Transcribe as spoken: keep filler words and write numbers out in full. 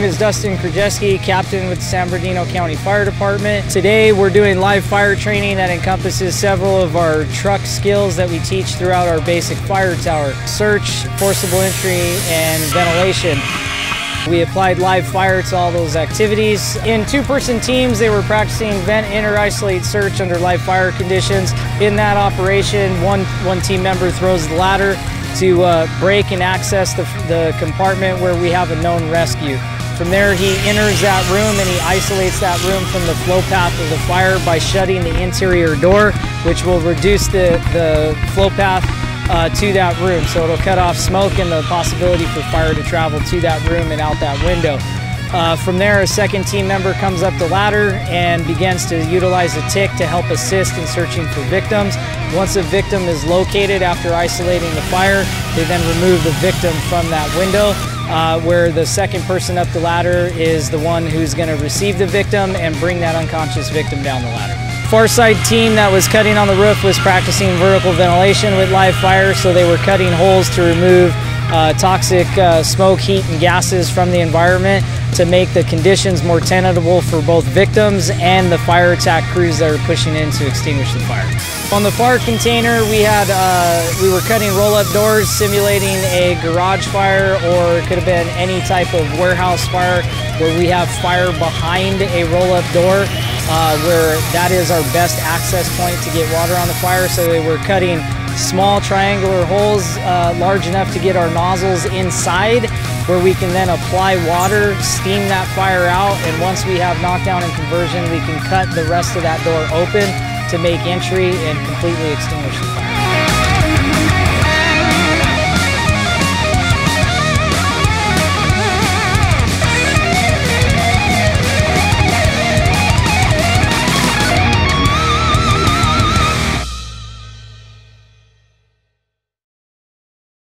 name is Dustin Krajeski, captain with the San Bernardino County Fire Department. Today we're doing live fire training that encompasses several of our truck skills that we teach throughout our basic fire tower: search, forcible entry, and ventilation. We applied live fire to all those activities. In two-person teams, they were practicing Vent-Enter-Isolate-Search under live fire conditions. In that operation, one, one team member throws the ladder to uh, break and access the, the compartment where we have a known rescue. From there, he enters that room and he isolates that room from the flow path of the fire by shutting the interior door, which will reduce the, the flow path Uh, to that room, so it'll cut off smoke and the possibility for fire to travel to that room and out that window. Uh, from there, a second team member comes up the ladder and begins to utilize a tick to help assist in searching for victims. Once a victim is located after isolating the fire, they then remove the victim from that window, uh, where the second person up the ladder is the one who's going to receive the victim and bring that unconscious victim down the ladder. Far side team that was cutting on the roof was practicing vertical ventilation with live fire, so they were cutting holes to remove uh, toxic uh, smoke, heat, and gases from the environment to make the conditions more tenable for both victims and the fire attack crews that are pushing in to extinguish the fire. On the fire container, we had uh, we were cutting roll-up doors, simulating a garage fire, or it could have been any type of warehouse fire where we have fire behind a roll-up door, Uh, where that is our best access point to get water on the fire. So they were cutting small triangular holes uh, large enough to get our nozzles inside, where we can then apply water, steam that fire out, and once we have knockdown and conversion, we can cut the rest of that door open to make entry and completely extinguish the fire.